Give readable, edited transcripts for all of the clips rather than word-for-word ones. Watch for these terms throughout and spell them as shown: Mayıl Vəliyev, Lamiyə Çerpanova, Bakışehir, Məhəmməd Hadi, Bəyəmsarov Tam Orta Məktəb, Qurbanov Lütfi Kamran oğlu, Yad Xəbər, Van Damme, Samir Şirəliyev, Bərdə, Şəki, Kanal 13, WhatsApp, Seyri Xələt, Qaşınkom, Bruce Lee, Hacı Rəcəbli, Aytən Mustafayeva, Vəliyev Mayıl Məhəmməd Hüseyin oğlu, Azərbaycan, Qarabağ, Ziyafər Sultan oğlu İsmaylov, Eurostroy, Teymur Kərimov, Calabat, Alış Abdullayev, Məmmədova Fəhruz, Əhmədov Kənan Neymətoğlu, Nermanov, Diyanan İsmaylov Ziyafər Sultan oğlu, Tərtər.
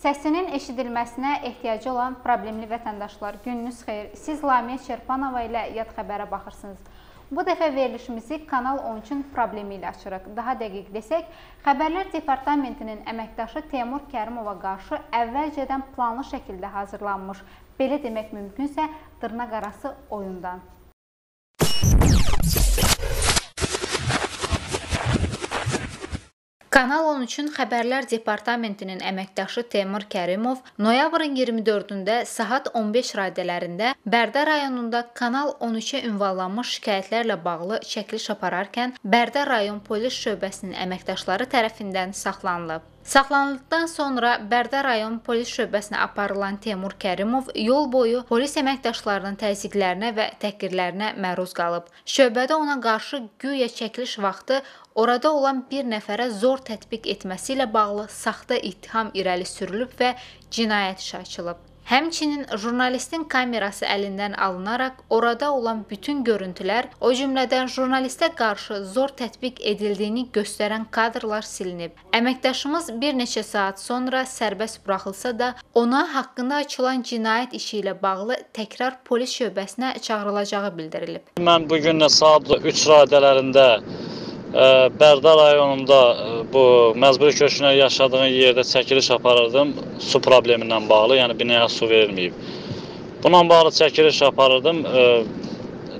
Səsinin eşidilməsinə ehtiyacı olan problemli vətəndaşlar, gününüz xeyir. Siz Lamiyə Çerpanova ilə Yad Xəbərə baxırsınız. Bu dəfə verilişimizi Kanal 13-ün problemi ilə açırıq. Daha dəqiq desək, Xəbərlər Departamentinin əməkdaşı Teymur Kərimova qarşı əvvəlcədən planlı şəkildə hazırlanmış, belə demək mümkünsə, dırnaq arası oyundan. Kanal 13-ün Xəbərlər Departamentinin əməkdaşı Teymur Kərimov noyabrın 24-də saat 15 radələrində Bərdə rayonunda Kanal 13-ə ünvanlanmış şikayətlərlə bağlı çəkiliş apararkən Bərdə rayon polis şöbəsinin əməkdaşları tərəfindən saxlanılıb. Saxlanıldıqdan sonra Bərdə rayon polis şöbəsinə aparılan Teymur Kərimov yol boyu polis əməkdaşlarının təzyiqlərinə və təhqirlərinə məruz qalıb. Şöbədə ona qarşı güya çəkiliş vaxtı orada olan bir nəfərə zor tətbiq etməsi ilə bağlı saxta ittiham irəli sürülüb və cinayət işi açılıb. Həmçinin jurnalistin kamerası əlindən alınaraq orada olan bütün görüntülər, o cümlədən jurnalistə qarşı zor tətbiq edildiyini göstərən kadrlar silinib. Əməkdaşımız bir neçə saat sonra sərbəst buraxılsa da, ona haqqında açılan cinayət işi ilə bağlı təkrar polis şöbəsinə çağrılacağı bildirilib. Mən bugün saat 3 radələrində Bərdə rayonunda bu məcburi köçkünlər yaşadığım yerdə çəkiliş aparırdım su problemi ilə bağlı, yəni binaya su verilməyib. Bununla bağlı çəkiliş aparırdım.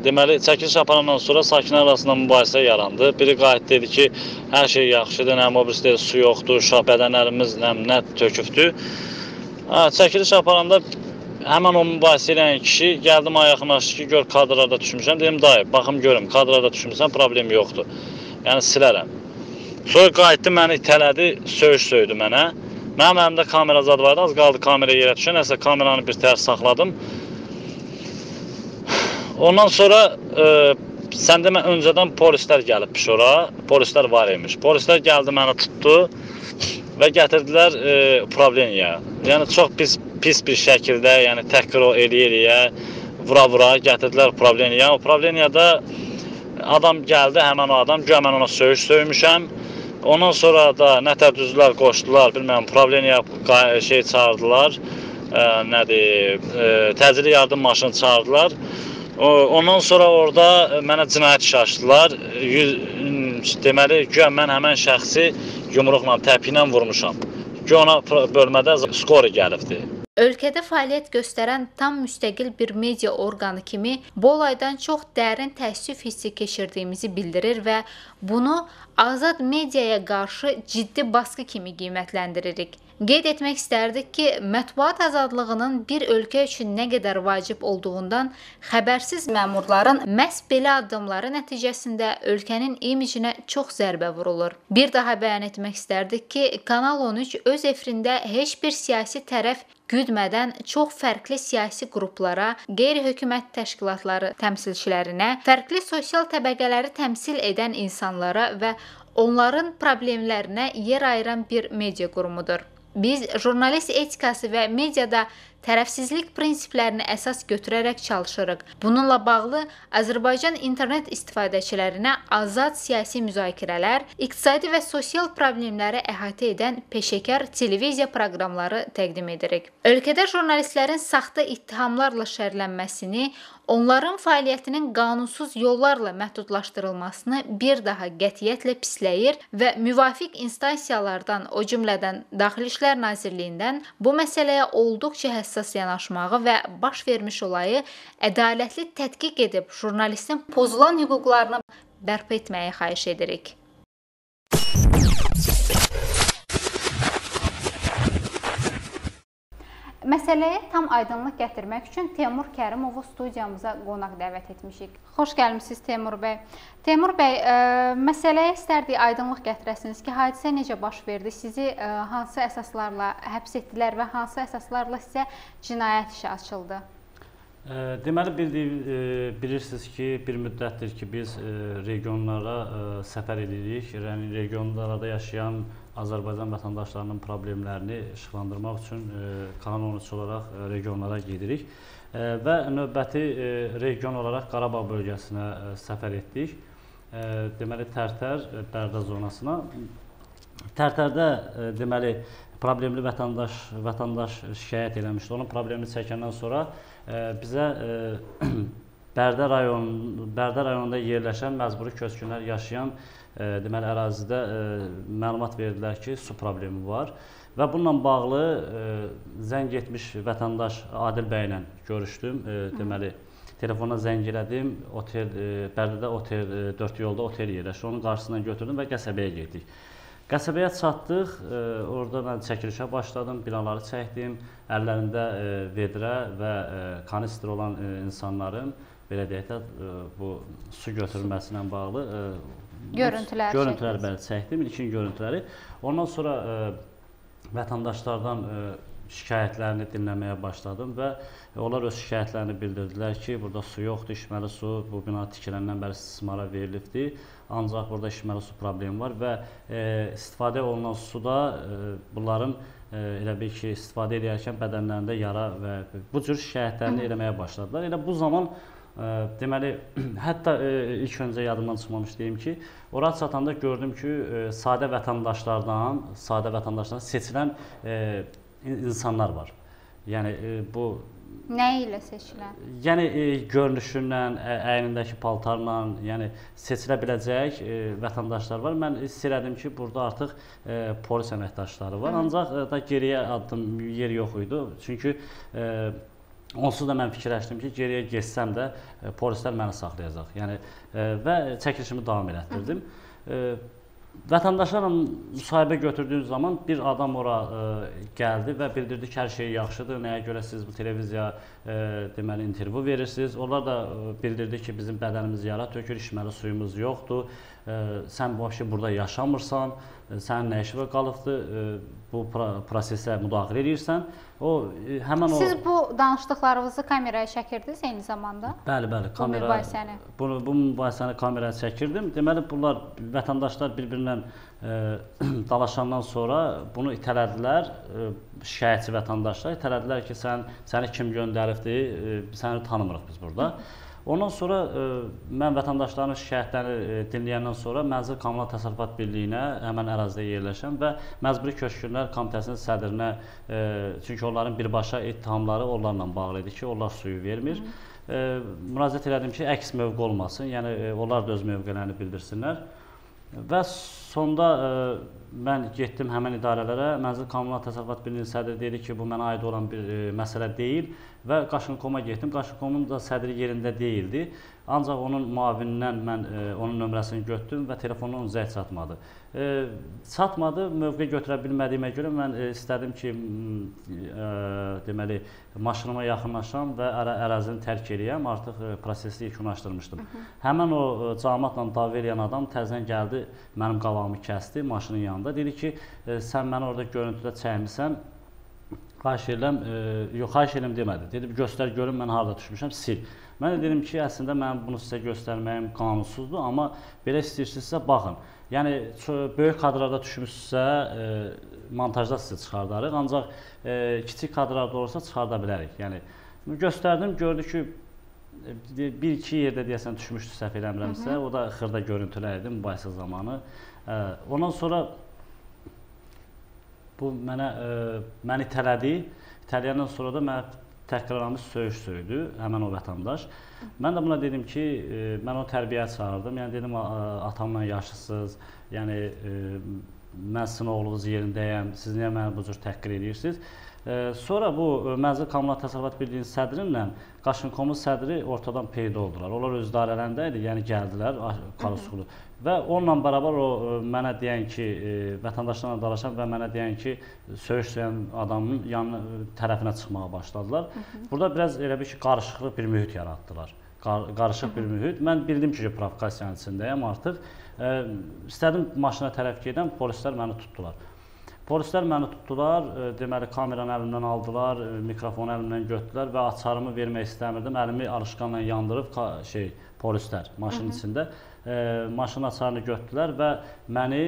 Deməli, çəkiliş aparandan sonra sakinlər arasında mübahisə yarandı. Biri qayıt dedi ki, hər şey yaxşıdır, nə mobilisi dedi, su yoxdur, uşaq bədənlərimiz nə tökübdür. Çəkiliş aparanda həmən o mübahisə ilə kişi gəldim yaxınlaşdı ki, gör kadrlarda düşmüşəm. Dedim, dayı, baxım görüm, kadrlarda düşmüşsən, problem yoxdur. Yəni silərəm. Sonra qayıtdı, məni itələdi, söyüş söydü mənə. Mənim əlimdə kamera zad vardı, az qaldı kamera yerə düşən. Nəsə kameranı bir tərs saxladım. Ondan sonra sən demə öncədən polislər gəlibmiş ora. Polislər var imiş. Polislər gəldi, məni tutdu və gətirdilər problemiyaya. Yəni çox pis bir şəkildə, yəni təhqir eləyə-eləyə, vura-vura gətirdilər problemiyaya. O problemiyada adam gəldi, həmən o adam, güya mən ona söyüş söymüşəm. Ondan sonra da nətər düzlər qoşdular, bilməyəm, problemiya çağırdılar, təcili yardım maşını çağırdılar. Ondan sonra orada mənə cinayət işi açdılar. Deməli, güya mən həmən şəxsi yumruqla, təpiklə vurmuşam. Güya ona bölmədə skori gəlibdi. Ölkədə fəaliyyət göstərən tam müstəqil bir media orqanı kimi bu olaydan çox dərin təəssüf hissi keçirdiyimizi bildirir və bunu azad mediaya qarşı ciddi baskı kimi qiymətləndiririk. Qeyd etmək istərdik ki, mətbuat azadlığının bir ölkə üçün nə qədər vacib olduğundan xəbərsiz məmurların məhz belə addımları nəticəsində ölkənin imicinə çox zərbə vurulur. Bir daha bəyan etmək istərdik ki, Kanal 13 öz efrində heç bir siyasi tərəf güdmədən çox fərqli siyasi qruplara, qeyri-hökumət təşkilatları təmsilçilərinə, fərqli sosial təbəqələri təmsil edən insanlara və onların problemlərinə yer ayıran bir media qurumudur. Biz jurnalist etikası və mediada tərəfsizlik prinsiplərini əsas götürərək çalışırıq. Bununla bağlı Azərbaycan internet istifadəçilərinə azad siyasi müzakirələr, iqtisadi və sosial problemləri əhatə edən peşəkar televiziya proqramları təqdim edirik. Ölkədə jurnalistlərin saxta ittihamlarla şərlənməsini, onların fəaliyyətinin qanunsuz yollarla məhdudlaşdırılmasını bir daha qətiyyətlə pisləyir və müvafiq instansiyalardan, o cümlədən Daxili İşlər Nazirliyindən bu məsələyə olduqca həssas yanaşmağı və baş vermiş olayı ədalətli tədqiq edib jurnalistin pozulan hüquqlarını bərpa etməyi xahiş edirik. Məsələyə tam aydınlıq gətirmək üçün Teymur Kərimovu studiyamıza qonaq dəvət etmişik. Xoş gəlmişsiniz Teymur bəy. Teymur bəy, məsələyə istərdik aydınlıq gətirəsiniz ki, hadisə necə baş verdi? Sizi hansı əsaslarla həbs etdilər və hansı əsaslarla sizə cinayət işi açıldı? Deməli, bilirsiniz ki, bir müddətdir ki, biz regionlara səfər edirik. Regionlarda yaşayan Azərbaycan vətəndaşlarının problemlərini işıqlandırmaq üçün Kanal 13 olaraq regionlara gedirik və növbəti region olaraq Qarabağ bölgəsinə səfər etdik. Deməli, Tərtər, Bərdə zonasına. Tərtərdə deməli problemli vətəndaş şikayət eləmişdi. Onun problemini çəkəndən sonra bizə Bərdə rayonunda yerləşən məcburi köçkünlər yaşayan deməli ərazidə məlumat verdilər ki, su problemi var. Və bununla bağlı zəng etmiş vətəndaş Adil bəylə görüşdüm. Deməli telefona zəng elədim. Bərdədə otel 4 yolda otel yerləşir. Onun qarşısından götürdüm və qəsəbəyə getdik. Qəsəbəyə çatdıq, orada mən çəkilişə başladım, binaları çəkdim, əllərində vedrə və kanistr olan insanların belə deyək də bu su götürülməsinə bağlı görüntülər bəli çəkdim, ilkin görüntüləri. Ondan sonra vətəndaşlardan şikayətlərini dinləməyə başladım və onlar öz şikayətlərini bildirdilər ki, burada su yoxdur, içməli su bu bina tikiləndən bəri istismara verilibdi. Ancaq burada içməli su problemi var və istifadə olunan suda bunların elə bil ki, istifadə edərkən bədənlərində yara və bu cür şikayətlərini eləməyə başladılar. Elə bu zaman deməli, hətta ilk öncə yadımdan çıxmamış deyim ki, oraya çatanda gördüm ki, sadə vətəndaşlardan seçilən insanlar var. Yəni bu nə ilə seçilən? Yəni görünüşündən, əynindəki paltarla, yəni seçilə biləcək vətəndaşlar var. Mən hiss elədim ki, burada artıq polis əməkdaşları var. Ancaq da geriyə addım yer yox idi. Çünki onsuz da mən fikirləşdim ki, geriyə geçsəm də polislər məni saxlayacaq. Yəni və çəkilişimi davam elətdirdim. Vətəndaşlarla müsahibə götürdüyüm zaman bir adam ora gəldi və bildirdi ki, hər şey yaxşıdır, nəyə görə siz bu televiziya deməli intervyu verirsiniz. Onlar da bildirdi ki, bizim bədənimiz yara tökür, içməli suyumuz yoxdur, sən vəbşi burada yaşamırsan, sənin nə işi qalıbdır, bu prosesə müdaxilə edirsən. Siz bu danışdıqlarınızı kameraya çəkirdiniz eyni zamanda? Bəli, bəli. Bu mübahisəni kameraya çəkirdim. Deməli, bunlar vətəndaşlar bir-birindən dalaşandan sonra bunu itələdilər, şikayətçi vətəndaşlar itələdilər ki, səni kim göndəribdi, səni tanımırıq biz burada. Ondan sonra mən vətəndaşların şikayətlərini dinləyəndən sonra Mənzil Kommunal Təsərrüfat Birliyinə həmən ərazidə yerləşən və Məcburi Köçkünlər Komitəsinin sədrinə, çünki onların birbaşa ittihamları onlarla bağlı idi ki, onlar suyu vermir. Müraciət elədim ki, əks mövqe olmasın, yəni onlar da öz mövqələrini bildirsinlər. Və sonda mən getdim həmən idarələrə, Mənzil Kommunal Təsərrüfat Birliyinin sədri dedi ki, bu mənə aid olan bir məsələ deyil və Qaşınkoma getdim. Qaşınkomun da sədri yerində deyildi, ancaq onun müavinindən mən onun nömrəsini götürdüm və telefonun zəng çatmadı. Mövqe götürə bilmədiyimə görə mən istədim ki, deməli, maşınıma yaxınlaşam və ərazini tərk edəyəm, artıq prosesi yekunlaşdırmışdım. Həmən o cəmatla dava eləyən adam təzən gəldi, mənim qalamı kəsdi maşının yanında, dedi ki, sən məni orada görüntüdə çəkmisən, xahiş eləm demədi. Dedi, göstər görün, mən harada düşmüşəm, sil. Mən də dedim ki, əslində mən bunu sizə göstərməyim qanunsuzdur, amma belə istəyirsinizsə, baxın. Yəni, böyük kadrlarda düşmüşsə, montajda sizi çıxardarıq, ancaq kiçik kadrlarda olursa çıxarda bilərik. Yəni, göstərdim, gördü ki, bir-iki yerdə deyəsən düşmüşdü səhv eləmirəmsə, o da xırda görüntülər idi mübahisə zamanı. Ondan sonra bu məni itələdi, itələyəndən sonra da mənə təkrarlamış söyüş söydü həmən o vətəndaş. Mən də buna dedim ki, mən onu tərbiyə çağırdım, yəni dedim atamla yaşlısınız, yəni mən sizin oğlunuz yerindəyəm, siz niyə məni bu cür təhqir edirsiniz? Sonra bu Mənzil Kommunal Təsərrüfat Birliyinin sədrinlə Qaşınkomun sədri ortadan peyda oldular. Onlar öz idarələrində idi, yəni gəldilər Qarusulu. Və onunla bərabər o mənə deyən ki, vətəndaşlarla dalaşan və mənə deyən ki, söyüş söyləyən adamın yanına tərəfinə çıxmağa başladılar. Burada biraz elə bir ki, qarışıqlı bir mühit yaratdılar. Qarışıq bir mühit. Mən bildim ki, provokasiyanın içindəyəm artıq. İstədim maşına tərəf gedən, polislər məni tutdular. Polislər məni tutdular, deməli, kameranı əlimdən aldılar, mikrofonu əlimdən götürdülər və açarımı vermək istəmirdim. Əlimi alışqanla yandırıb polislər maşının içində. Maşının açarını götürdülər və məni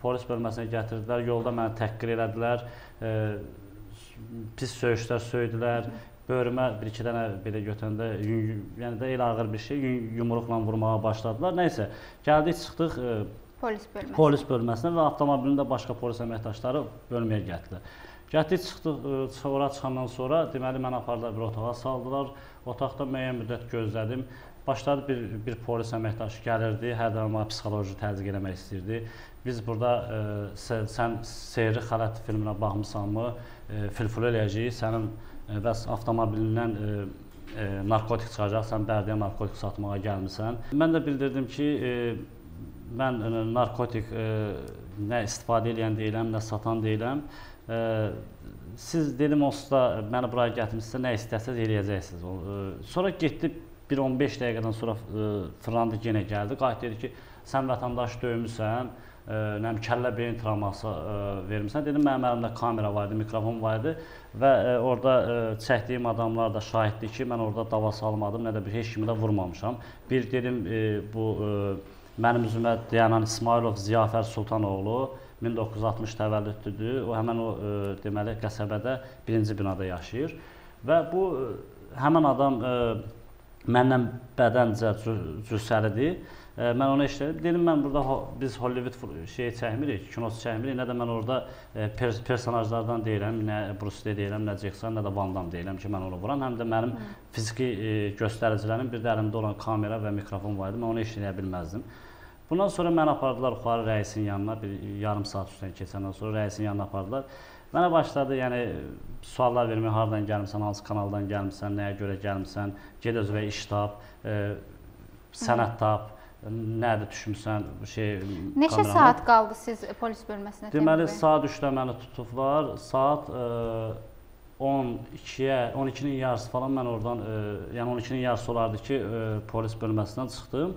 polis bölməsinə gətirdilər. Yolda məni təhqir elədilər, pis söyüşlər söydülər. Böyrümə bir-iki dənə belə götürəndə, yəni də elə ağır bir şey, yumruqla vurmağa başladılar. Nəysə, gəldik, çıxdıq, Polis bölməsinə. Polis bölməsinə və avtomobilini də başqa polis əməkdaşları bölməyə gətirdi. Gətirdik, çıxdıq, ora çıxandan sonra deməli mən apardılar bir otağa saldılar. Otaqda müəyyən müddət gözlədim. Başladı bir polis əməkdaşı gəlirdi, hər dəfə psixoloji təzyiq eləmək istəyirdi. Biz burada sən Seyri Xələt filminə baxmısanmı, filful eləyəcəyik, sənin bəs avtomobilindən narkotik çıxacaq, sən Bərdəyə narkotik satmağa gəlmirsən. Mən də bildirdim ki, mən narkotik nə istifadə edən deyiləm, nə satan deyiləm. Siz dedim onsuz da məni buraya gətirmişsiniz, nə istəsəz eləyəcəksiniz. Sonra getdi, 1-15 dəqiqədən sonra Frandı yenə gəldi. Qayıt dedi ki, sən vətəndaşı döymüsən, kəllə beyin travması vermişsən. Dedim, mənim əlimdə kamera var idi, mikrofon var idi və orada çəkdiyim adamlar da şahiddir ki, mən orada dava salmadım, nə də heç kimi də vurmamışam. Bir dedim, bu... Mənim üzümə Diyanan İsmaylov Ziyafər Sultan oğlu 1960 təvəllüddüdür. O həmin o deməli qəsəbədə birinci binada yaşayır və bu həmin adam məndən bədəncə cüssəlidir. Mən ona işlədim. Dedim mən burada biz Hollywood şeyi çəkmirik, kinosu çəkmirik. Nə də mən orada personajlardan deyirəm, nə Bruce Lee deyirəm, nə Jackson, nə də Van Damme deyirəm ki, mən onu vuram. Həm də mənim fiziki göstəricilərim bir də əlimdə olan kamera və mikrofon var idi. Mən onu işləyə bilməzdim. Bundan sonra mən apardılar yuxarı rəisin yanına, bir yarım saat üstündən keçəndən sonra rəisin yanına apardılar. Mənə başladı, yəni suallar vermək, haradan gəlmişsən, hansı kanaldan gəlmişsən, nəyə görə gəlmişsən, ged özünə iş tap, sənət tap, nədir düşmüsən, kameranı. Neçə saat qaldı siz polis bölməsinə? Deməli, saat 3-də məni tutublar, saat 12-nin yarısı falan mən oradan, yəni 12-nin yarısı olardı ki, polis bölməsindən çıxdım.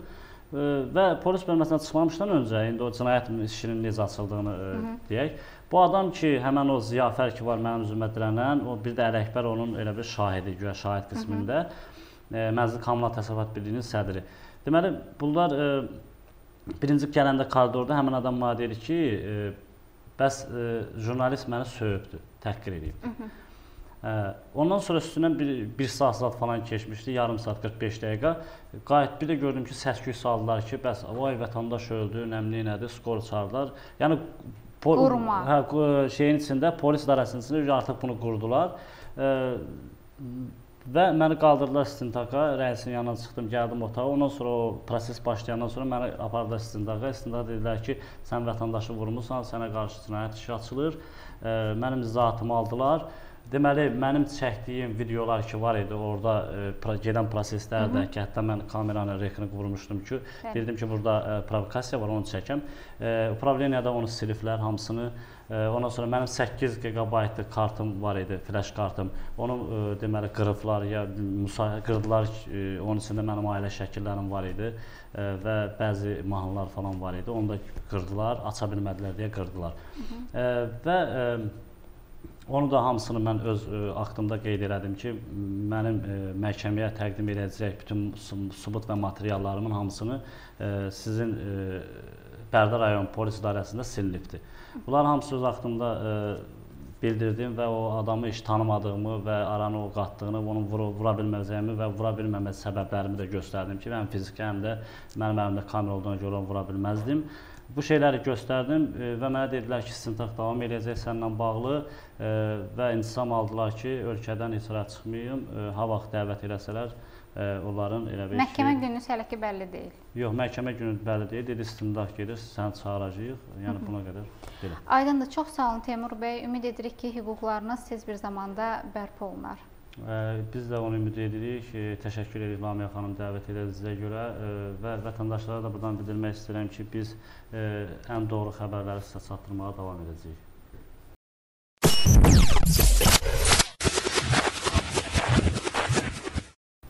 Və polis bölməsinə çıxmamışdan öncə, indi o cinayət işinin necə açıldığını deyək. Bu adam ki, həmən o Ziyafər ki var mənim üzümə dirənən, bir də Ələkbər onun elə bir şahidi, güya şahid qismində, Mənzil Kommunal Təsərrüfat Birliyinin sədri. Deməli, bunlar birinci gələndə koridorda həmən adam mənə deyir ki, bəs jurnalist məni söyübdür, təhqir edib. Ondan sonra üstündən bir saat falan keçmişdi, yarım saat 45 dəqiqə. Qayıt bir də gördüm ki, səs-küy saldılar ki, bəs vay vətəndaş öldü, nəmli nədir, skor çağırdılar. Yəni şeyin içində, polis idarəsinin içində artıq bunu qurdular. Və məni qaldırdılar istintaka, rəisin yanına çıxdım, gəldim otağa. Ondan sonra o proses başlayandan sonra məni apardılar istintaka. İstintaka dedilər ki, sən vətəndaşı vurmuşsan, sənə qarşı cinayət işi açılır. Mənim zatımı aldılar. Deməli, mənim çəkdiyim videolar ki var idi, orada gedən proseslərdə ki, hətta mən kameranın rekini qurmuşdum ki, dedim ki, burada provokasiya var, onu çəkəm. Upravleniyada onu siliflər hamısını. Ondan sonra mənim 8 GB kartım var idi, flash kartım. Onu deməli qırıblar, ya qırdılar, onun içində mənim ailə şəkillərim var idi və bəzi mahnılar falan var idi. Onu da qırdılar, aça bilmədilər deyə qırdılar. Və onu da hamısını mən öz aktımda qeyd elədim ki, mənim məhkəməyə təqdim edəcək bütün sübut və materiallarımın hamısını sizin Bərdə rayon polis idarəsində silinibdir. Bunlar hamısı öz aktımda bildirdim və o adamı iş tanımadığımı və aranı o qatdığını, onu vura bilməyəcəyimi və vura bilməmək səbəblərimi də göstərdim ki, mən fiziki həm də mənim əlimdə kamera olduğuna görə onu vura bilməzdim. Bu şeyləri göstərdim və mənə dedilər ki, istintaq davam edəcək sənlə bağlı və intisam aldılar ki, ölkədən heç yerə çıxmayım, ha vaxt dəvət eləsələr onların elə bir ki... Məhkəmə günü hələ ki bəlli deyil. Yox, məhkəmə günü bəlli deyil. Dedi, istintaq gedir, səni çağıracağıq. Yəni, buna qədər belə. Aydın da çox sağ olun, Teymur bəy. Ümid edirik ki, hüquqlarınız tez bir zamanda bərpa olunar. Biz də onu ümid edirik, təşəkkür edirik Lamiyə xanım dəvət edəcəyinizə görə və vətəndaşlara da buradan bildirmək istəyirəm ki, biz ən doğru xəbərləri sizə çatdırmağa davam edəcəyik.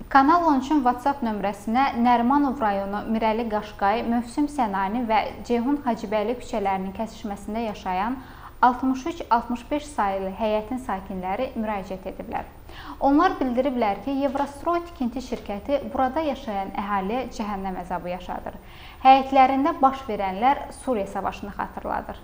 Kanal 13-ün WhatsApp nömrəsinə Nermanov rayonu, Mirəli Qaşqay, Mövsüm Sənani və Ceyhun Hacıbəli küçələrinin kəsişməsində yaşayan 63-65 sayılı həyətin sakinləri müraciət ediblər. Onlar bildiriblər ki, Eurostroy tikinti şirkəti burada yaşayan əhali cəhənnəm əzabı yaşadır. Həyətlərində baş verənlər Suriya savaşını xatırladır.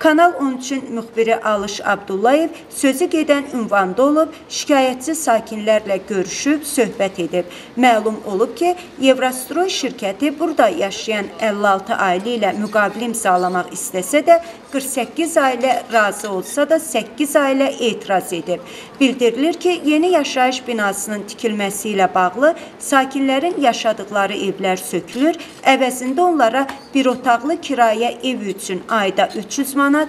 Kanal 13-ün müxbiri Alış Abdullayev sözü gedən ünvanda olub, şikayətçi sakinlərlə görüşüb, söhbət edib. Məlum olub ki, Eurostroy şirkəti burada yaşayan 56 ailə ilə müqavilə imzalamaq istəsə də, 48 ailə razı olsa da 8 ailə etiraz edib. Bildirilir ki, yeni yaşayış binasının tikilməsi ilə bağlı sakinlərin yaşadıqları evlər sökülür, əvəzində onlara bir otaqlı kirayə evi üçün ayda 300 manat,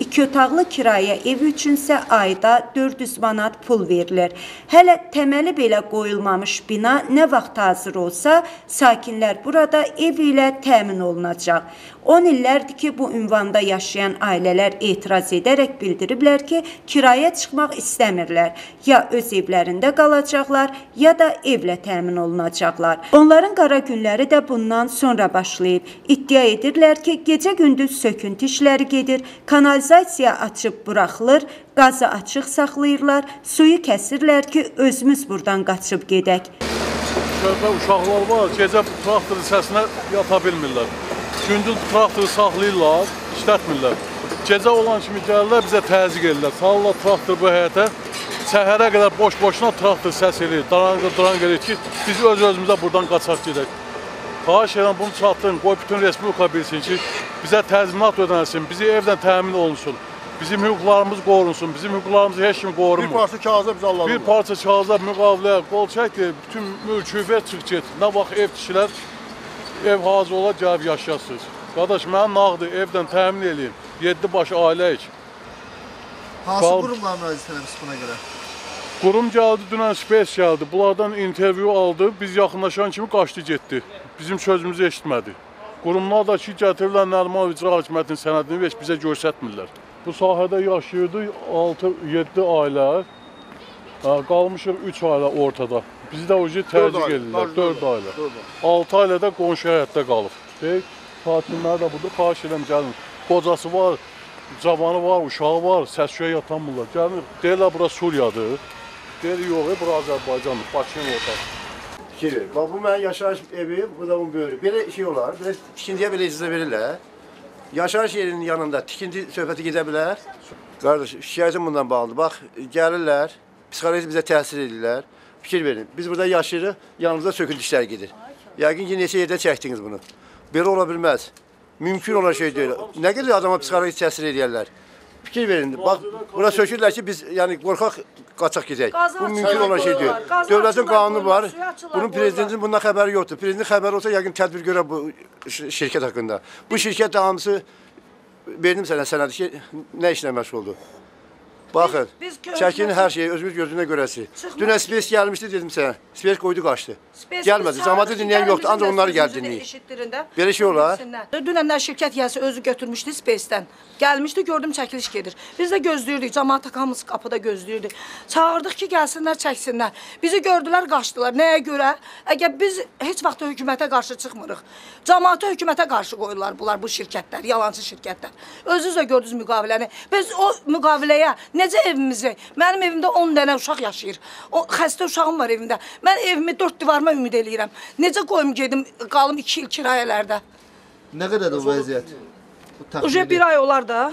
iki otaqlı kirayə evi üçünsə ayda 400 manat pul verilir. Hələ təməli belə qoyulmamış bina nə vaxt hazır olsa, sakinlər burada ev ilə təmin olunacaq. 10 illərdir ki, bu ünvanda yaşayan ailələr etiraz edərək bildiriblər ki, kiraya çıxmaq istəmirlər. Ya öz evlərində qalacaqlar, ya da evlə təmin olunacaqlar. Onların qara günləri də bundan sonra başlayıb. İddia edirlər ki, gecə-gündüz söküntü işləri gedir, kanalizasiya açıb buraxılır, qazı açıq saxlayırlar, suyu kəsirlər ki, özümüz buradan qaçıb gedək. Uşaqlar var, gecə traktorun səsinə yata bilmirlər. Gündüz traktoru saxlayırlar, işlətmirlər. Gecə olan kimi gəlirlər, bizə təzyiq edirlər. Salırlar traktor bu həyətə, səhərə qədər boş-boşuna traktor səs edir, daran gelir ki, biz öz-özümüzə buradan qaçaq gedək. Xahiş edirəm, bunu çatdırın, qoy bütün Respublika bilsin ki, bizə təzminat ödənilsin, bizi evdən təmin olunsun, bizim hüquqlarımız qorunsun, bizim hüquqlarımızı heç kim qorunmur. Bir parça kağıza biz alalım. Bir parça kağıza müqavilə, qol çək, bütün mülkü ver, çıx get. Nə vaxt ev kişilər, ev hazır ola, gəlib yaşayasınız. Qardaş, mənim nağdır, evdən təmin edeyim, 7 baş ailəyik. Hansı qurumla müraciət edəmişsiniz buna görə? Qurum gəldi, dünən Space gəldi, bunlardan intervyu aldı, biz yaxınlaşan kimi qaçdı, getdi. Bizim sözümüzü eşitmədi. Qurumlar da ki, gətirirlər Nermanov icra hakimiyyətinin sənədini heç bizə görsətmirlər. Bu sahədə yaşayırdı 6-7 ailə, qalmışıq 3 ailə ortada. Bizi də oji tərcik edirlər, 4 ailə. 6 ailə də qonşu həyətdə qalıb. Deyək, sakinlər də budur, xahiş edəm, gəlin. Qocası var, cavanı var, uşağı var, səs-küyə yatanmırlar. Gəlin, deyirlər, bura Suriyadır, deyir, yox, bura Azərbaycandır, Bakının ortası. Bax, bu mənim yaşayış evi, bu da bunun böyrü. Belə şey olar, tikintiyə belə icazə verirlər. Yaşayış yerinin yanında tikinti söhbəti gedə bilər. Qardaş, şikayətim bundan bağlıdır. Bax, gəlirlər, psixoloji bizə təsir edirlər. Fikir verin, biz burada yaşayırıq, yanımızda söküntü işlər gedir. Yəqin ki, neçə yerdə çəkdiniz bunu. Belə ola bilməz. Mümkün olan şey deyil. Nə qədər adama psixoloji təsir edirlər. Fikir verin, bax, bura sökürlər ki, biz qorxaq qaçaq gedək. Bu mümkün olan şey deyil. Dövlətin qanunu var, bunun prezidentin bundan xəbəri yoxdur. Prezidentin xəbəri olsa, yəqin tədbir görə bu şirkət haqqında. Bu şirkət də hamısı, verdim sənə sənədir ki, nə işlə məşğul oldu. Baxın, çəkinin hər şeyi özümüz gözünə görəsi. Dünən Space gəlmişdi, dedim sənə. Space qoydu, qaçdı. Gəlmədi, zamanı dinləyən yoxdur, ancaq onları gəl dinləyik. Belə şey olar. Dünənlər şirkət yəsi özü götürmüşdü Space-dən. Gəlmişdi, gördüm çəkiliş gedir. Biz də gözləyirdik, cəmaat hamımız qapıda gözləyirdik. Çağırdıq ki, gəlsinlər, çəksinlər. Bizi gördülər, qaçdılar. Nəyə görə? Əgər biz heç vaxt da hökumətə qarşı çıxmırıq. Cəmaatı hökumətə qarşı qoyurlar bunlar, bu şirkətlər, yalancı şirkətlər. Özünüz də gördünüz müqaviləni. Biz o müqaviləyə necə evimizi? Mənim evimdə 10 dənə uşaq yaşayır. Xəstə uşağım var evimdə. Mən evimi 4 divarıma ümid eləyirəm. Necə qoyum gedim, qalım 2 il kirayələrdə. Nə qədər o vəziyyət? Uca bir ay olar da.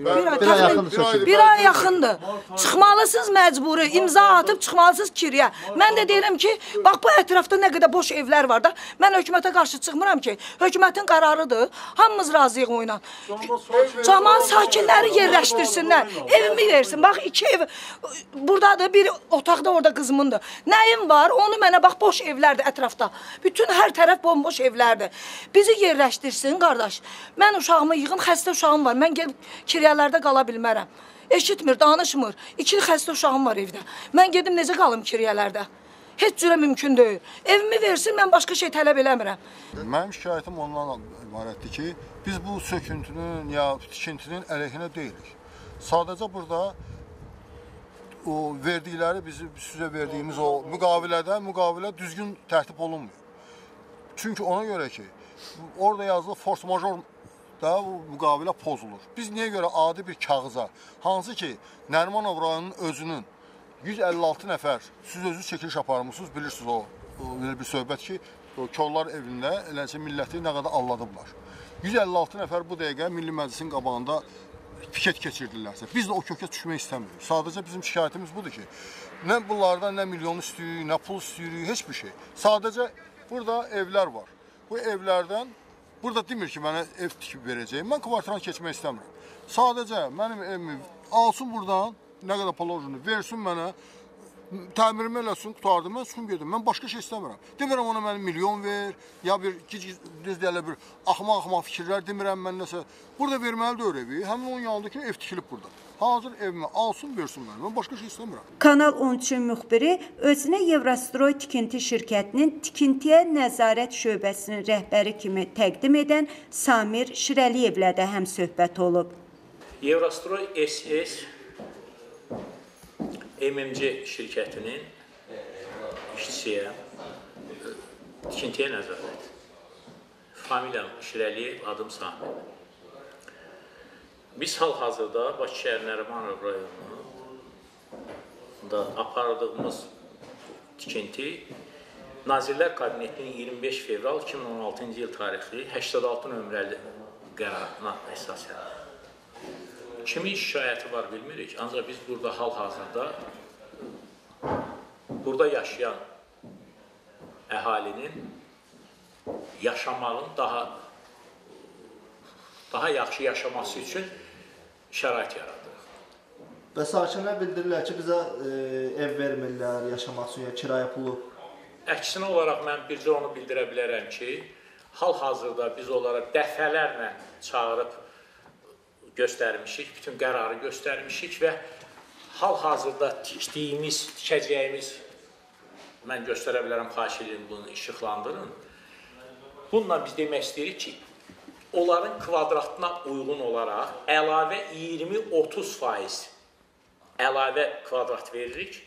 Bir ay yaxındır. Çıxmalısınız məcburi, imza atıb çıxmalısınız kiraya. Mən də deyirəm ki, bax bu ətrafda nə qədər boş evlər var da, mən hökumətə qarşı çıxmıram ki, hökumətin qararıdır, hamımız razıyıq oynan. Caman sakinləri yerləşdirsinlər, evimi versin, bax iki ev buradadır, bir otaqda orada qızımındır. Nəyim var, onu mənə bax boş evlərdir ətrafda, bütün hər tərəf bomboş evlərdir. Bizi yerləşdirsin qardaş, mən uşağımı yığım, xəstə uşağım var, mən gelib kiraya yerlərdə qala bilmərəm. Eşitmir, danışmır. 2 xəstə uşağım var evdə. Mən gedim, necə qalım kiriyələrdə? Heç cürə mümkün deyil. Evimi versin, mən başqa şey tələb eləmirəm. Mənim şikayətim ondan ibarətdir ki, biz bu söküntünün ya tikintinin əleyhinə deyilik. Sadəcə burada o verdikləri, sizə verdiyimiz o müqavilə düzgün tərtib olunmuyor. Çünki ona görə ki, orada yazılı force major da bu müqavilə pozulur. Biz niyə görə adi bir kağıza, hansı ki Nermanov rayonunun özünün 156 nəfər, siz özünüz çəkiliş aparmışsınız, bilirsiniz o bir söhbət ki, kollar evində eləncə milləti nə qədər alladıblar. 156 nəfər bu dəqiqə Milli Məclisin qabağında piket keçirdirlərsə, biz də o kökə düşmək istəmirik. Sadəcə bizim şikayətimiz budur ki, nə bunlardan nə milyon istəyirik, nə pul istəyirik, heç bir şey. Sadəcə burada evlər var. Bu evlərdən, burada demir ki, mənə ev tikib verəcəyim, mən kvartiranı keçmək istəmirəm. Sadəcə mənim evimi alsın buradan, nə qədər palorunu versin mənə, təmirimi eləsin, qutardım, mən sun gedim, mən başqa şey istəmirəm. Demirəm ona mənim milyon ver, ya bir, bir axmaq-axmaq fikirlər demirəm mən nəsə. Burada verməlidir o evi, həmin onun yanındakı ev tikilib burada. Hazır evimi alsın, versin mənim, mən başqa şey istəmirəm. Kanal 13-ün müxbiri özünə Eurostroy tikinti şirkətinin tikintiyə nəzarət şöbəsinin rəhbəri kimi təqdim edən Samir Şirəliyevlə də həm söhbət olub. Eurostroy SS MMC şirkətinin işçisiyə, tikintiyə nəzarət. Familiyam Şirəliyev, adım Samir. Biz hal-hazırda Bakışehir Nermanov rayonunda apardığımız tikinti Nazirlər Kabinetinin 25 fevral 2016-cı il tarixli 86 nömrəli qərarına əsaslanır. Kimin şikayəti var bilmirik, ancaq biz burada hal-hazırda burada yaşayan əhalinin yaşamağın daha yaxşı yaşaması üçün şərait yaradırıq. Və sakinlər bildirirlər ki, bizə ev vermirlər yaşamaq üçün, ya kirayə pulu. Əksinə olaraq mən bircə onu bildirə bilərəm ki, hal-hazırda biz onlara dəfələrlə çağırıb göstərmişik, bütün qərarı göstərmişik və hal-hazırda tikəcəyimiz, mən göstərə bilərəm, xahiş edin, bunu işıqlandırın. Bununla biz demək istəyirik ki, onların kvadratına uyğun olaraq əlavə 20-30% əlavə kvadrat veririk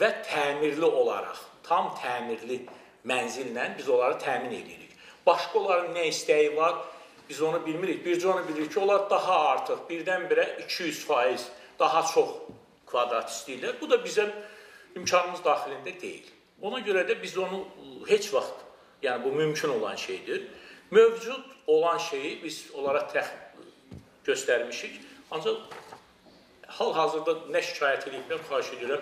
və təmirli olaraq, tam təmirli mənzillə biz onları təmin edirik. Başqa onların nə istəyi var, biz onu bilmirik. Bircə onu bilirik ki, onlar daha artıq, birdən-birə 200% daha çox kvadrat istəyirlər. Bu da bizim imkanımız daxilində deyil. Ona görə də biz onu heç vaxt, yəni bu mümkün olan şeydir. Mövcud olan şeyi biz onlara göstərmişik. Ancaq hal-hazırda nə şikayət ediblər, xahiş edirəm.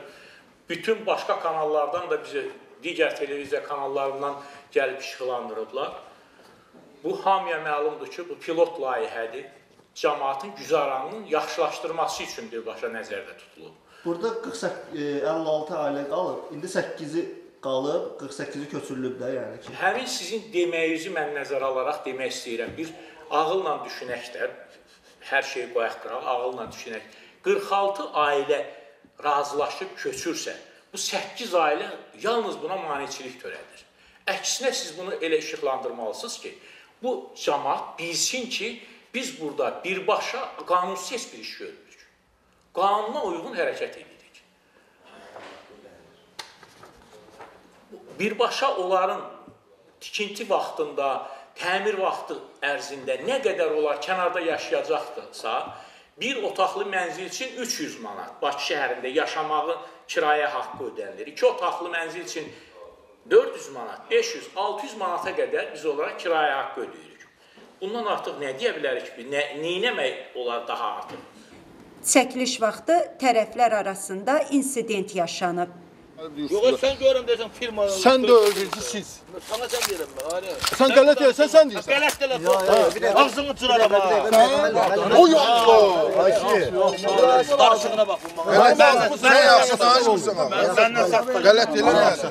Bütün başqa kanallardan da bizi, digər televiziya kanallarından gəlib işıqlandırıblar. Bu hamıya məlumdur ki, bu pilot layihədir, cəmaatın güzaranının yaxşılaşdırması üçündür başa nəzərdə tutulub. Burada 56 ailə qalıb, indi 8-i qalıb, 48-i köçürülüb də yəni ki. Həmin sizin deməyinizi mən nəzərə alaraq demək istəyirəm. Bir ağılla düşünək də, hər şeyi qoyaq qıraq, ağılla düşünək. 46 ailə razılaşıb köçürsə, bu 8 ailə yalnız buna maneçilik törədir. Əksinə siz bunu elə işıqlandırmalısınız ki, bu cəmaat bilsin ki, biz burada birbaşa qanunsuz bir iş görürük. Qanuna uyğun hərəkət edirik. Birbaşa onların tikinti vaxtında, təmir vaxtı ərzində nə qədər onlar kənarda yaşayacaqdırsa, bir otaqlı mənzil üçün 300 manat Bakı şəhərində yaşamağın kirayə haqqı ödənilir. İki otaqlı mənzil üçün 400 manat, 500, 600 manata qədər biz olaraq kirayə haqqı ödəyirik. Bundan artıq nə deyə bilərik ki, neynəmək olar daha artıq? Çəkiliş vaxtı tərəflər arasında insident yaşanıb. Yox, sən görəm deyəsən firmanın... Sən də öldürdü siz. Sana sən deyirəm mən, haliyə. Sən qələt deyəsən, sən deyirsən. Qələt qələt, ağzını cırarəm ha. O yoxdur. Qarşığına bax bundan. Sən yaxşı danışmırsın ha. Qələt elə nədir?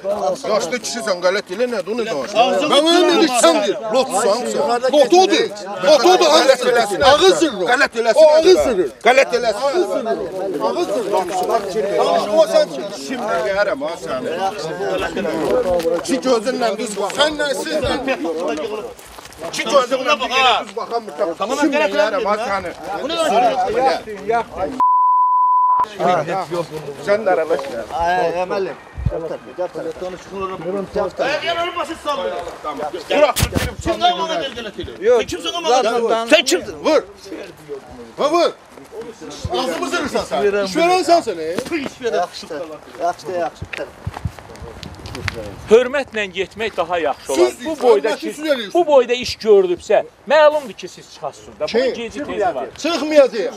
Yaşlı kişisən, qələt elə nədir? O nə danışmırsın? Mən öyle dedik, sən deyir. Lotsan, sən. Lotudur. Lotudur, ağız eləsin. Ağız zırır. Qələt eləsin. Ağız zırır. Qələt eləsin. Ağız zırır. Ki gözünlə düz baxın. Sən nəsiz lan? Ki gözünlə düz baxan mürtəb. Kim eləyərəm ha səni? Sən də aralaş. Əməlim. Telefonu çıxılırım. Əgələrimi basit sallayın. Bırak. Kim qan ona dəlgələt edir? Kimsin qan ona dəlgələt edir? Sən kimdir? Vur. Vur. Ağzımı zırırsan sən. İş verən sən səni. Yaxşı da, yaxşı da. hörmətlə getmək daha yaxşı olar. Bu boyda iş görülübsə, məlumdur ki siz çıxasınız da. Bunun gecik tezi var. Çıxmayacağım.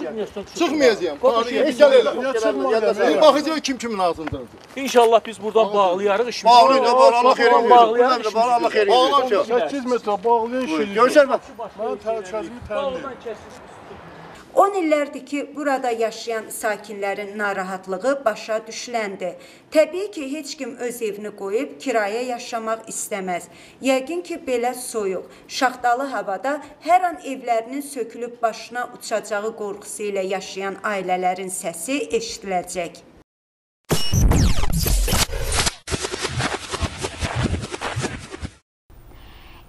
Baxacağıq kim kimin ağzındadır. İnşallah biz buradan bağlayarıq işimizi. Bağlayın, Allah xeyir. Bağlayın, Allah xeyir. 8 metrə bağlayın işini. Görürsən bax. Mən təhlükəsini təmin edirəm. 10 illərdir ki, burada yaşayan sakinlərin narahatlığı başa düşüləndi. Təbii ki, heç kim öz evini qoyub kiraya yaşamaq istəməz. Yəqin ki, belə soyuq, şaxtalı havada hər an evlərinin sökülüb başına uçacağı qorxusu ilə yaşayan ailələrin səsi eşidiləcək.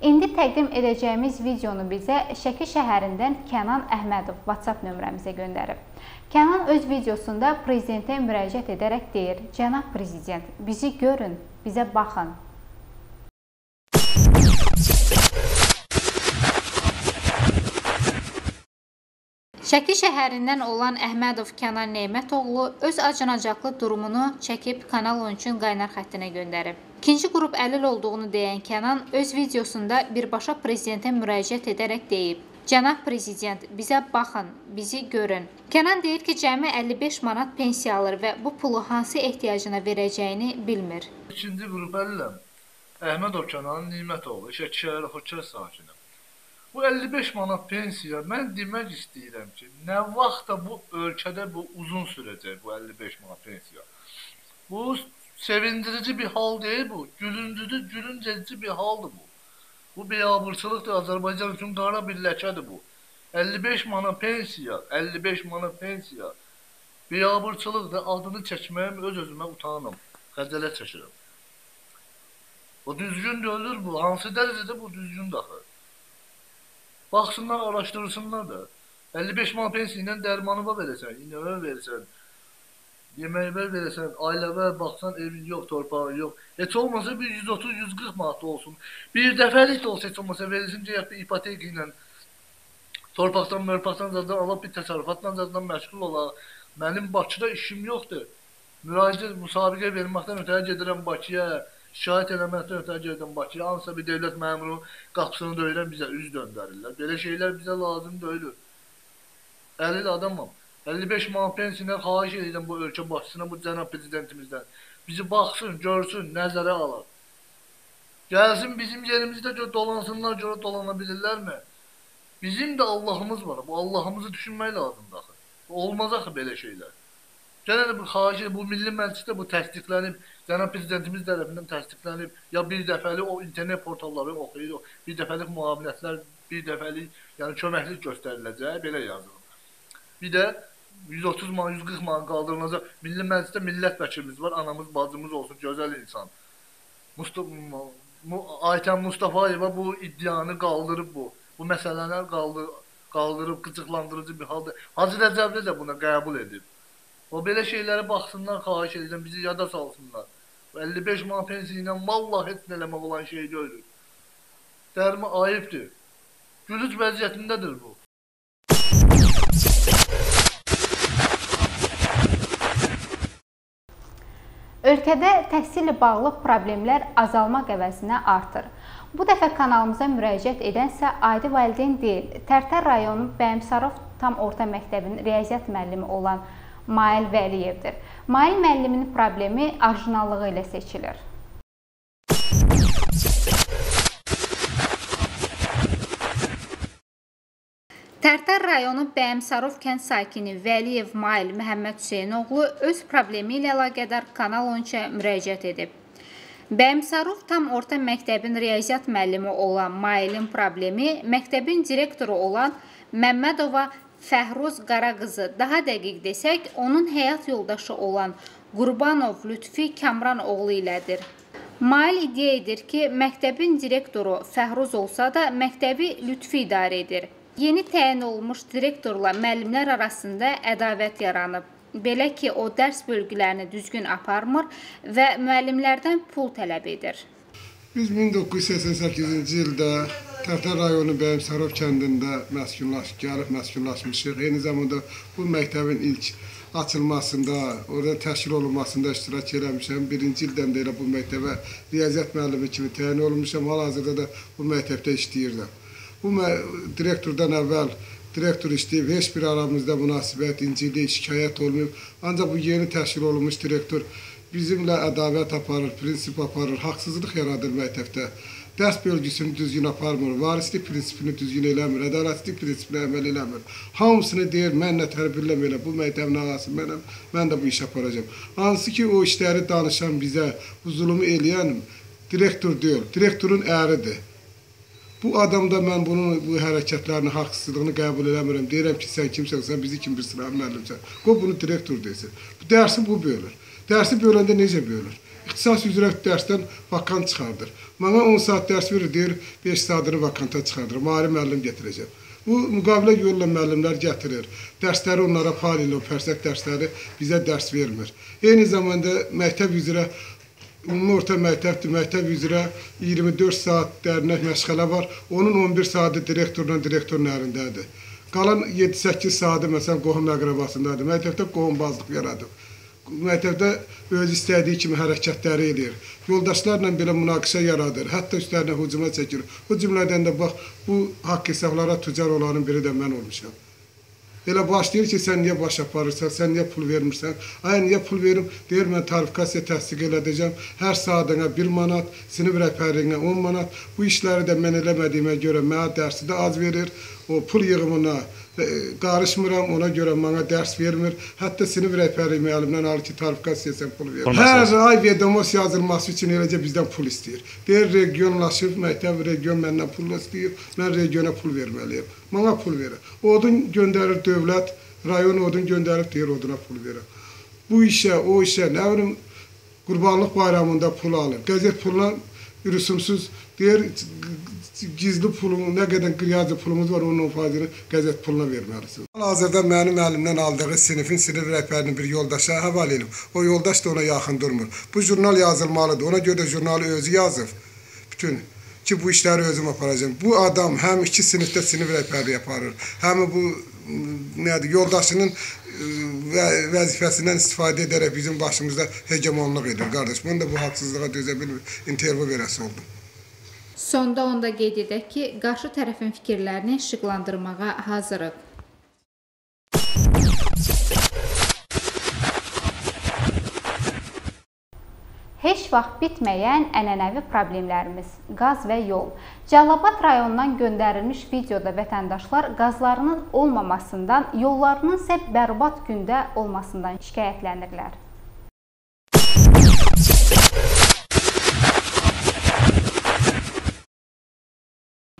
İndi təqdim edəcəyimiz videonu bizə Şəki şəhərindən Kənan Əhmədov WhatsApp nömrəmizə göndərib. Kənan öz videosunda prezidentə müraciət edərək deyir, Cənab Prezident, bizi görün, bizə baxın. Şəki şəhərindən olan Əhmədov Kənan Neymətoğlu öz acınacaqlı durumunu çəkib Kanal 13-ün qaynar xəttinə göndərib. İkinci qrup əlil olduğunu deyən Kənan öz videosunda birbaşa prezidentə müraciət edərək deyib, Cənab Prezident, bizə baxın, bizi görün. Kənan deyir ki, cəmi 55 manat pensiya alır və bu pulu hansı ehtiyacına verəcəyini bilmir. İkinci qrup əliləm, Əhmədov Kənan Neymətoğlu, Şəki şəhəri Xocər sakini. Bu 55 manat pensiya, mən demək istəyirəm ki, nə vaxt da bu ölkədə bu uzun sürəcək bu 55 manat pensiya. Bu sevindirici bir hal değil bu. Gülüncedici bir haldır bu. Bu beyabırçılıqdır. Azərbaycan üçün qara bir ləkədir bu. 55 manat pensiya, 55 manat pensiya. Beyabırçılıqdır. Adını çəkməyim, öz-özümə utanım. Xəcələ çəkirəm. O düzgün dövülür bu. Hansı dərəcədə bu düzgün daxı. Baxsınlar, araşdırsınlar da. 55 manat pensiyayla dərmanıma verəsən, inəmə verəsən. Yeməyi verəsən, ailəvə baxsan, evin yox, torpağın yox. Heç olmasa bir 130-140 manat olsun. Bir dəfəlik də olsa heç olmasa verilsin, cəyək bir ipotek ilə torpaqdan, mörpaqdan zaten alıb bir təsarifatla zaten məşğul olaq. Mənim Bakıda işim yoxdur. Müraciət, müsabiqə verməkdən ötəyə gedirəm Bakıya, şikayət eləməkdən ötəyə gedirəm Bakıya. Hansısa bir dövlət məmuru qapısını döyürəm, bizə üz döndərirlər. Belə şeylər bizə lazım döyülür. Əlil adamam. 55 manat pensiyayla xahiş edirəm bu ölkə başçısına, bu cənab prezidentimizdən. Bizi baxsın, görsün, nəzərə alır. Gəlsin bizim yerimizdə görə dolansınlar, görə dolanabilirlərmi? Bizim də Allahımız var, bu Allahımızı düşünmək lazımdır axı. Olmaz axı belə şeylər. Gənə də bu xahiş edir, bu Milli Məclisdə bu təsdiqlənib, cənab prezidentimiz tərəfindən təsdiqlənib, ya bir dəfəli o internet portalları oxuyur, bir dəfəlik müavinətlər, bir dəfəli yəni köməklik göstəriləcək, belə yazılır. Bir də 130 man, 140 man qaldırılacaq. Milli Məclisdə millət vəkilimiz var, anamız, bacımız olsun, gözəl insan. Aytən Mustafayeva bu iddianı qaldırıb bu. Bu məsələlər qaldırıb, qıcıqlandırıcı bir halda. Hacı Rəcəbli də buna qəbul edib. O belə şeylərə baxsınlar, xahiş edəcəm, bizi yada salsınlar. 55 man pensiyayla vallahi heç nələmək olan şey görür. Dərmi ayıbdır. Gülüc vəziyyətindədir bu. Ölkədə təhsillə bağlı problemlər azalmaq əvəzinə artır. Bu dəfə kanalımıza müraciət edənsə adi valideyn deyil, Tərtər rayonunun Bəyəmsarov Tam Orta Məktəbinin riyaziyyat müəllimi olan Mayıl Vəliyevdir. Mayıl müəlliminin problemi orijinallığı ilə seçilir. Tərtər rayonu Bəyəmsarov kənd sakini Vəliyev Mayıl Məhəmməd Hüseyin oğlu öz problemi ilə əlaqədar Kanal 13-ə müraciət edib. Bəyəmsarov Tam Orta Məktəbin riyaziyyat müəllimi olan Mayılın problemi məktəbin direktoru olan Məmmədova Fəhruz qara qızı, daha dəqiq desək, onun həyat yoldaşı olan Qurbanov Lütfi Kamran oğlu ilədir. Mayıl iddia edir ki, məktəbin direktoru Fəhruz olsa da məktəbi Lütfi idarə edir. Yeni təyin olmuş direktorla müəllimlər arasında ədavət yaranıb. Belə ki, o dərs bölgülərini düzgün aparmır və müəllimlərdən pul tələb edir. Biz 1988-ci ildə Tərtər rayonu Bəyəmsarov kəndində məskunlaşmışıq. Eyni zamanda bu məktəbin ilk açılmasında, orada təşkil olunmasında iştirak eləmişəm. Birinci ildən də elə bu məktəbə riyaziyyat müəllimi kimi təyin olmuşam. Hal-hazırda da bu məktəbdə işləyirəm. Bu direktordan əvvəl direktor işləyib, heç bir aramızda münasibət, incilik, şikayət olmayıb. Ancaq bu yeni təşkil olunmuş direktor bizimlə ədavət aparır, prinsip aparır, haqsızlıq yaradır məktəbdə. Dərs bölgüsünü düzgün aparmır, varislik prinsipini düzgün eləmir, ədalətlik prinsipini əməl eləmir. Hamısını deyir, mənlə tərbiyyələm elə, bu məktəbin ağası mənəm, mən də bu iş aparacağım. Hansı ki, o işləri danışan bizə, bu zulumu eləyən direktor deyil, direktorun əridir. Bu adamda mən bunun bu hərəkətlərini, haqsızlığını qəbul eləmirəm. Deyirəm ki, sən kimsən, sən bizi kim bir sıra müəllimsən. Qoy bunu direktor desin. Dərsi bu bölür. Dərsi böləndə necə bölür? İxtisas üzrə dərsdən vakant çıxardır. Mənə 10 saat dərs verir, deyir, 5 saatını vakanta çıxardır. Mali müəllim gətirəcəm. Bu müqavilə yolla müəllimlər gətirir. Dərsləri onlara paralel, fərsəh dərsləri bizə dərs vermir. Eyni zamanda məktəb üzrə Ümumi orta məktəbdir, məktəb üzrə 24 saat dərnək məşğələ var, onun 11 saati direktorun əlindədir. Qalan 7-8 saati məsələn qohum əqrəbasındadır, məktəbdə qohumbazlıq yaradır. Məktəbdə öz istədiyi kimi hərəkətləri edir, yoldaşlarla belə münaqişə yaradır, hətta üstlərinə hücuma çəkir. Bu cümlədən də bax, bu haqq hesablara tüccar olanın biri də mən olmuşam. Elə başlayır ki, sən niyə baş aparırsan, sən niyə pul vermirsən? Ay, niyə pul verim? Deyir, mən tarifikasiya təsdiq elədəcəm. Hər saatına 1 manat, sinif rəhbərliyinə 10 manat. Bu işləri də mən eləmədiyimə görə mənə dərsi də az verir. O pul yığımına qarışmıram, ona görə mənə dərs vermir. Hətta sinif rəhbərliyi müəllimdən alır ki, tarifikasiya sən pul verir. Hər ay vedamos yazılması üçün eləcə bizdən pul istəyir. Deyir, regionlaşıb, məktəb region məndən pul istəyir, mən regiona pul verməliyim. Mənə pul verir. Odun göndərir dövlət, rayon odun göndərib deyir, oduna pul verir. Bu işə, o işə, nə bilim, qurbanlıq bayramında pul alır. Qəzet puluna rüsumsuz, deyir, gizli pulumu, nə qədər qiyazı pulumuz var, onun faizini qəzet puluna verməlisiniz. Hal-hazırda mənim əlimdən aldığı sinif rəhbərinin bir yoldaşa həval edib. O yoldaş da ona yaxın durmur. Bu jurnal yazılmalıdır, ona görə də jurnalı özü yazır. Bütün ki, bu işləri özüm aparacağım. Bu adam həm iki sinifdə sinif rəhbərliyi aparır, həm bu yoldaşının vəzifəsindən istifadə edərək bizim başımızda hegemonluq edir, qardaş. Bunu da bu haqsızlığa dözə bilmir, intervyu verəsi oldum. Sonda onda qeyd edək ki, qarşı tərəfin fikirlərini işıqlandırmağa hazırıq. Heç vaxt bitməyən ənənəvi problemlərimiz, qaz və yol. Calabat rayonundan göndərilmiş videoda vətəndaşlar qazlarının olmamasından, yollarının isə bərbad gündə olmasından şikayətlənirlər.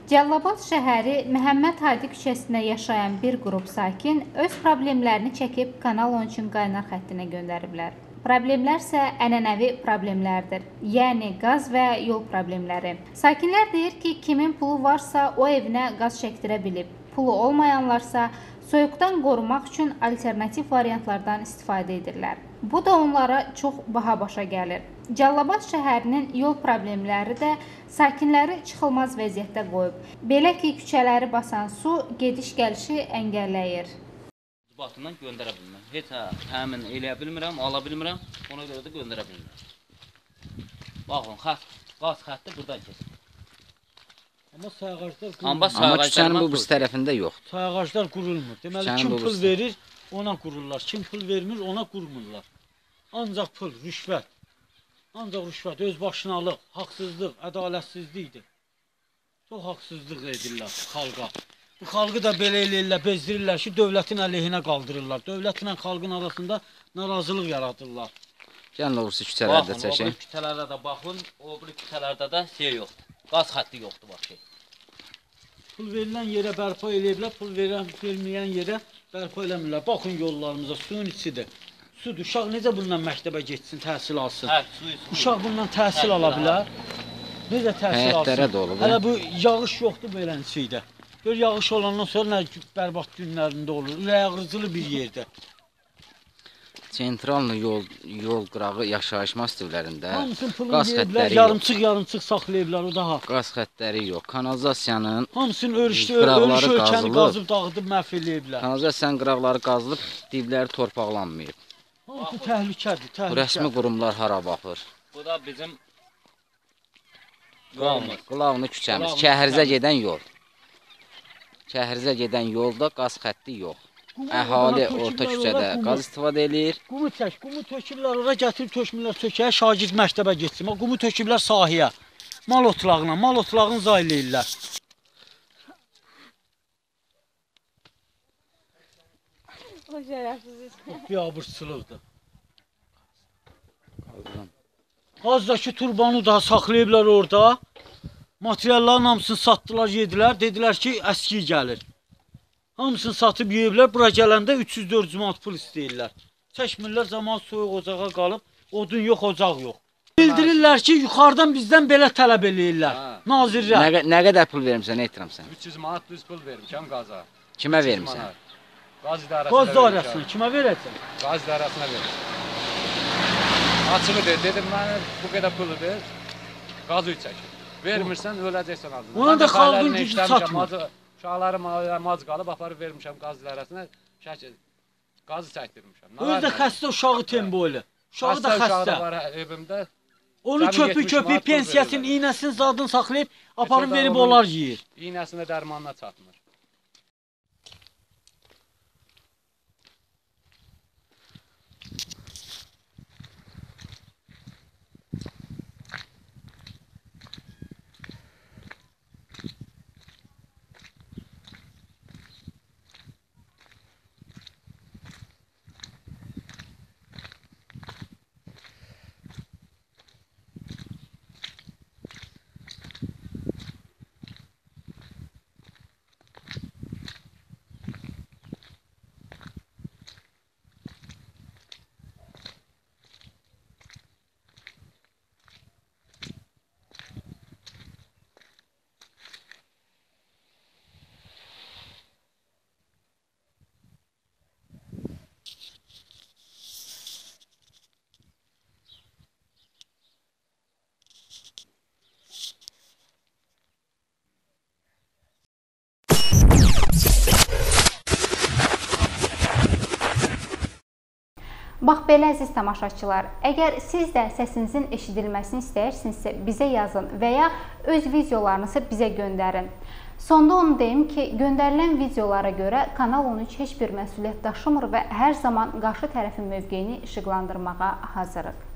Calabat şəhəri Məhəmməd Hadi küçəsində yaşayan bir qrup sakin öz problemlərini çəkib Kanal 13-ün qaynar xəttinə göndəriblər. Problemlər isə ənənəvi problemlərdir, yəni qaz və yol problemləri. Sakinlər deyir ki, kimin pulu varsa o evinə qaz çəkdirə bilib, pulu olmayanlarsa soyuqdan qorumaq üçün alternativ variantlardan istifadə edirlər. Bu da onlara çox baha başa gəlir. Calabat şəhərinin yol problemləri də sakinləri çıxılmaz vəziyyətdə qoyub. Belə ki, küçələri basan su gediş-gəlişi əngəlləyir. Batından göndərə bilmirəm. Heç həmin eləyə bilmirəm, ala bilmirəm, ona görə də göndərə bilmirəm. Baxın, qaz xətti buradan keçir. Amma küçənin bu birisi tərəfində yoxdur. Sayğaclar qurulmur. Deməli, kim pul verir, ona qururlar. Kim pul vermir, ona qurmurlar. Ancaq pul, rüşvət. Ancaq rüşvət, özbaşınalıq, haqsızlıq, ədalətsizlikdir. Çox haqsızlıq edirlər xalqa. Bu xalqı da belə eləyirlər, bezdirirlər ki, dövlətin əleyhinə qaldırırlar. Dövlətlə xalqın arasında narazılıq yaradırlar. Gəlin olursa kütələrdə çəkin. Baxın, obri kütələrdə də baxın, obri kütələrdə də şey yoxdur, qaz xətti yoxdur, bax şey. Pul verilən yerə bərpa eləyiblər, pul verməyən yerə bərpa eləmirlər. Baxın yollarımıza, suyun içidir. Sudur, uşaq necə bununla məktəbə getsin, təhsil alsın? Uşaq bununla təhsil ala bilər, necə təhsil alsın? Hələ bu yağış yoxdur belən şeydə. Gör, yağış olandan sonra nə bərbat günlərində olur, ürəyağırcılı bir yerdə. sentrallı yol qırağı yaşayış massivlərində qaz xətləri yarımçıq saxlayıblar o daha. Qaz xətləri yox. Kanalizasiyanın hamısının örüş ölkəni qazıb dağıdıb məhv eləyiblər. Kanalizasiyanın qıraqları qazılıb, dibləri torpaqlanmayıb. Bu təhlükədir, təhlükə. Bu rəsmi qurumlar hara baxır? Bu da bizim Qulağını küçəmiz. Şəhərizə gedən yolda qaz xətti yox. Əhali orta küçədə qaz istifadə edir. Qumu töküblər, ora gətirib tökmürlər sökəyə, şagird məktəbə getsin. Qumu töküblər sahəyə, mal otlağına, mal otlağını zay eləyirlər. O şərəfsiz. Bir abırçılıqdır. Qazdakı turbanı daha saxlayıblar orada. Materialların hamısını satdılar, yedilər. Dedilər ki, əski gəlir. Hamısını satıb yeyiblər. Bura gələndə 300-400 manat pul istəyirlər. Çəkmirlər, zaman soyuq ocağa qalıb. Odun yox, ocaq yox. Bildirirlər ki, yuxarıdan bizdən belə tələb eləyirlər. Nazirlər. Nə qədər pul vermişsən, nə etdirəmsən? 300 manat düz pul vermişəm qaza. Kimə vermişsən? Qaz idarəsini. Kimə verəcəm? Qaz idarəsinə vermişəm. Açılıdır, dedim mənə bu qədər puludur, qazı çəkir. Vermirsən, öləcəksən azından. Ona da xalqın gücü çatmır. Uşaqlarım mac qalıb, aparıb vermişəm qaz idarəsinə, qazı çəkdirmişəm. Özü də xəstə uşağı temboylu, uşağı da xəstə. Onu köpük-köpük pensiyasının, iynəsini zadını saxlayıb, aparıb verib onlar yiyir. İynəsində dərmanına çatmır. Bax belə əziz tamaşaçılar, əgər siz də səsinizin eşidilməsini istəyirsinizsə bizə yazın və ya öz videolarınızı bizə göndərin. Sonda onu deyim ki, göndərilən videolara görə Kanal 13 heç bir məsuliyyət daşımır və hər zaman qarşı tərəfin mövqeyini işıqlandırmağa hazırıq.